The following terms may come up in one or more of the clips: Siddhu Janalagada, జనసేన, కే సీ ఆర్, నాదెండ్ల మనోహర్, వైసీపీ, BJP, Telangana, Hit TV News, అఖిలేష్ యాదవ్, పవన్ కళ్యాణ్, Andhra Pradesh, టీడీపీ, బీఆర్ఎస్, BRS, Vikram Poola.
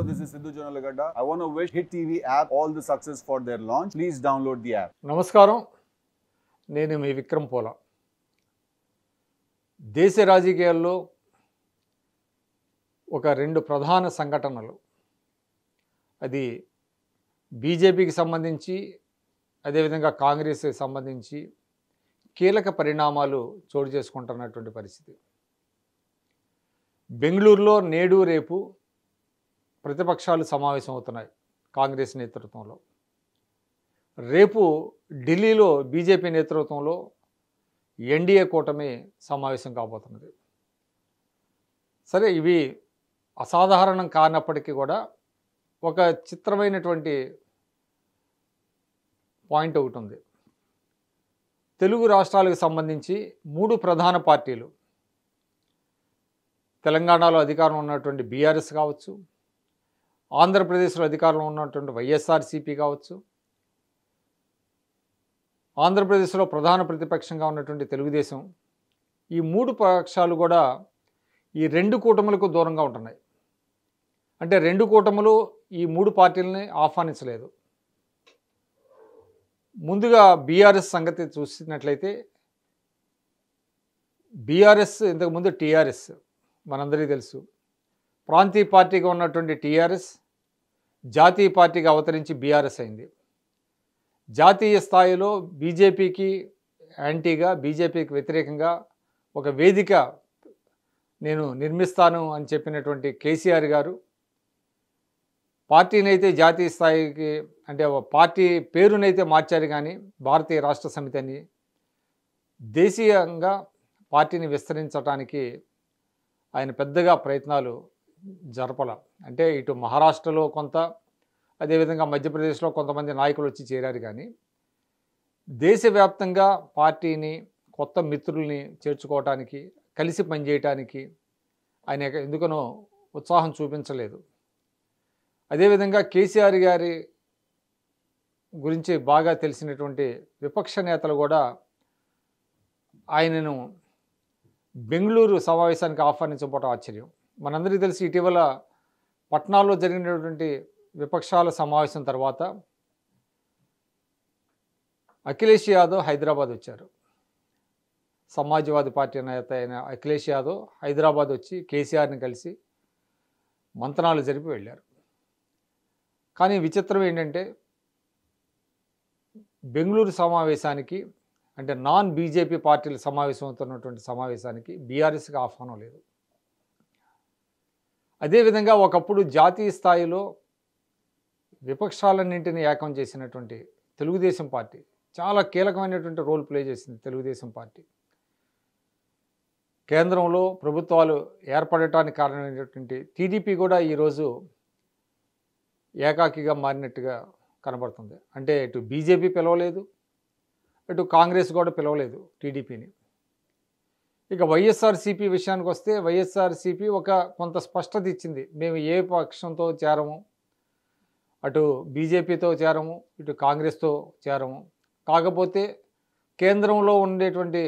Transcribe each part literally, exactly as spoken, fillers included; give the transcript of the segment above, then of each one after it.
Hello, this is Siddhu Janalagada. I want to wish Hit T V app all the success for their launch. Please download the app. Namaskaram. Nenu mee Vikram Poola. Desha Rajikiyallo oka rendu pradhana sangatanalu. Adi B J P ki sambandhinchi, ade vidhanga Congress ki sambandhinchi keelaka parinamalu chodu chesukuntunnatundi paristhiti. బెంగళూరులో నేడు రేపు ప్రతిపక్షాలు సమావేశం అవుతున్నాయి కాంగ్రెస్ నేతృత్వంలో. రేపు ఢిల్లీలో BJP నేతృత్వంలో ఎన్డీఏ కూటమి సమావేశం కాబోతున్నది. సరే, ఇవి అసాధారణం కానప్పటికీ కూడా ఒక చిత్రమైనటువంటి పాయింట్ ఒకటి ఉంది. తెలుగు రాష్ట్రాలకు సంబంధించి మూడు ప్రధాన పార్టీలు, తెలంగాణలో అధికారం ఉన్నటువంటి బీ ఆర్ ఎస్ కావచ్చు, ఆంధ్రప్రదేశ్లో అధికారంలో ఉన్నటువంటి Y S R C P కావచ్చు, ఆంధ్రప్రదేశ్లో ప్రధాన ప్రతిపక్షంగా ఉన్నటువంటి తెలుగుదేశం, ఈ మూడు పక్షాలు కూడా ఈ రెండు కూటములకు దూరంగా ఉంటున్నాయి. అంటే రెండు కూటములు ఈ మూడు పార్టీలని ఆహ్వానించలేదు. ముందుగా బీ ఆర్ ఎస్ సంగతి చూసినట్లయితే, బీ ఆర్ ఎస్ ఇంతకుముందు టీ ఆర్ ఎస్ మనందరికీ తెలుసు. ప్రాంతీయ పార్టీగా ఉన్నటువంటి టీ ఆర్ ఎస్ జాతీయ పార్టీగా అవతరించి బీ ఆర్ ఎస్ అయింది. జాతీయ స్థాయిలో బీజేపీకి యాంటీగా, బీజేపీకి వ్యతిరేకంగా ఒక వేదిక నేను నిర్మిస్తాను అని చెప్పినటువంటి కే సీ ఆర్ గారు పార్టీనైతే జాతీయ స్థాయికి, అంటే పార్టీ పేరునైతే మార్చారు కానీ భారతీయ రాష్ట్ర సమితి అని దేశీయంగా పార్టీని విస్తరించడానికి ఆయన పెద్దగా ప్రయత్నాలు జరపల. అంటే ఇటు మహారాష్ట్రలో కొంత, అదేవిధంగా మధ్యప్రదేశ్లో కొంతమంది నాయకులు వచ్చి చేరారు కానీ దేశవ్యాప్తంగా పార్టీని, కొత్త మిత్రుల్ని చేర్చుకోవటానికి, కలిసి పనిచేయటానికి ఆయన ఎందుకనో ఉత్సాహం చూపించలేదు. అదేవిధంగా కే సీ ఆర్ గారి గురించి బాగా తెలిసినటువంటి విపక్ష నేతలు కూడా ఆయనను బెంగళూరు సమావేశానికి ఆహ్వానించబోట ఆశ్చర్యం. మనందరికీ తెలిసి ఇటీవల పట్నాలో జరిగినటువంటి విపక్షాల సమావేశం తర్వాత అఖిలేష్ యాదవ్ హైదరాబాద్ వచ్చారు. సమాజ్వాదీ పార్టీ నేత అయిన అఖిలేష్ యాదవ్ హైదరాబాద్ వచ్చి కే సీ ఆర్ని కలిసి మంతనాలు జరిపి వెళ్ళారు. కానీ విచిత్రం ఏంటంటే, బెంగళూరు సమావేశానికి, అంటే నాన్ బీజేపీ పార్టీలు సమావేశం అవుతున్నటువంటి సమావేశానికి బీ ఆర్ ఎస్కి ఆహ్వానం లేదు. అదేవిధంగా ఒకప్పుడు జాతీయ స్థాయిలో విపక్షాలన్నింటినీ ఏకం చేసినటువంటి తెలుగుదేశం పార్టీ, చాలా కీలకమైనటువంటి రోల్ ప్లే చేసింది తెలుగుదేశం పార్టీ. కేంద్రంలో ప్రభుత్వాలు ఏర్పడటానికి కారణమైనటువంటి టీ డీ పీ కూడా ఈరోజు ఏకాకిగా మారినట్టుగా కనబడుతుంది. అంటే ఇటు బీ జే పీ పిలవలేదు, అటు కాంగ్రెస్ కూడా పిలవలేదు టీ డీ పీని. ఇక Y S R C P విషయానికి వస్తే, Y S R C P ఒక కొంత స్పష్టత ఇచ్చింది, మేము ఏ పక్షంతో చేరము, అటు బీ జే పీతో చేరము, ఇటు కాంగ్రెస్తో చేరము, కాకపోతే కేంద్రంలో ఉండేటువంటి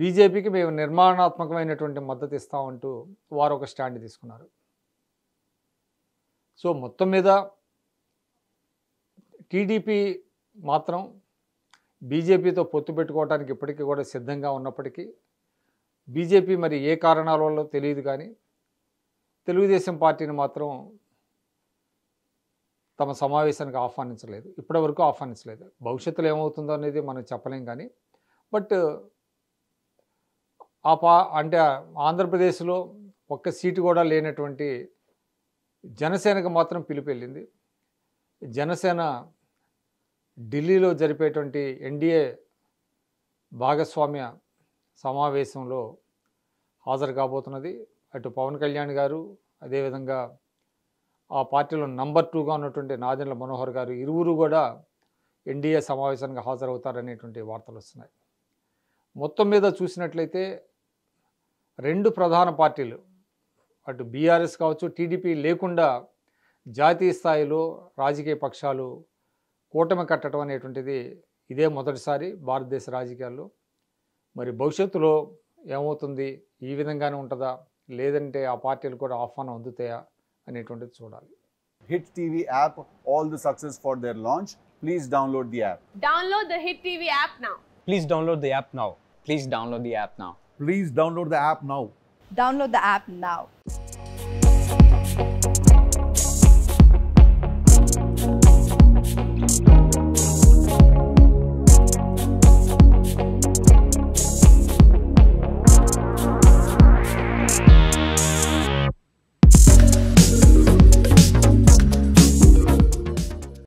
బీ జే పీకి మేము నిర్మాణాత్మకమైనటువంటి మద్దతు ఇస్తామంటూ వారు ఒక స్టాండ్ తీసుకున్నారు. సో మొత్తం మీద టీ డీ పీ మాత్రం బీ జే పీతో పొత్తు పెట్టుకోవడానికి ఇప్పటికీ కూడా సిద్ధంగా ఉన్నప్పటికీ, బీ జే పీ మరి ఏ కారణాల వల్ల తెలియదు కానీ తెలుగుదేశం పార్టీని మాత్రం తమ సమావేశానికి ఆహ్వానించలేదు, ఇప్పటి వరకు ఆహ్వానించలేదు. భవిష్యత్తులో ఏమవుతుందో అనేది మనం చెప్పలేం కానీ, బట్ ఆ పా అంటే ఆంధ్రప్రదేశ్లో ఒక్క సీటు కూడా లేనటువంటి జనసేనకు మాత్రం పిలుపు వెళ్ళింది. జనసేన ఢిల్లీలో జరిపేటువంటి ఎన్ డి ఏ భాగస్వామ్య సమావేశంలో హాజరు కాబోతున్నది. అటు పవన్ కళ్యాణ్ గారు, అదేవిధంగా ఆ పార్టీలో నంబర్ టూగా ఉన్నటువంటి నాదెండ్ల మనోహర్ గారు, ఇరువురు కూడా ఎన్ డి ఏ సమావేశానికి హాజరవుతారనేటువంటి వార్తలు వస్తున్నాయి. మొత్తం మీద చూసినట్లయితే రెండు ప్రధాన పార్టీలు, అటు బీ ఆర్ ఎస్ కావచ్చు, టీ డీ పీ లేకుండా జాతీయ స్థాయిలో రాజకీయ పక్షాలు కూటమి కట్టడం అనేటువంటిది ఇదే మొదటిసారి భారతదేశ రాజకీయాల్లో. మరి భవిష్యత్తులో ఏమవుతుంది, ఈ విధంగానే ఉంటుందా, లేదంటే ఆ పార్టీలు కూడా ఆహ్వానం అందుతాయా అనేటువంటిది చూడాలి. Hit T V app, all the success for their launch. Please download the app. Download the Hit T V app now. Please download the app now. Please download the app now. Please download the app now. Download the app now.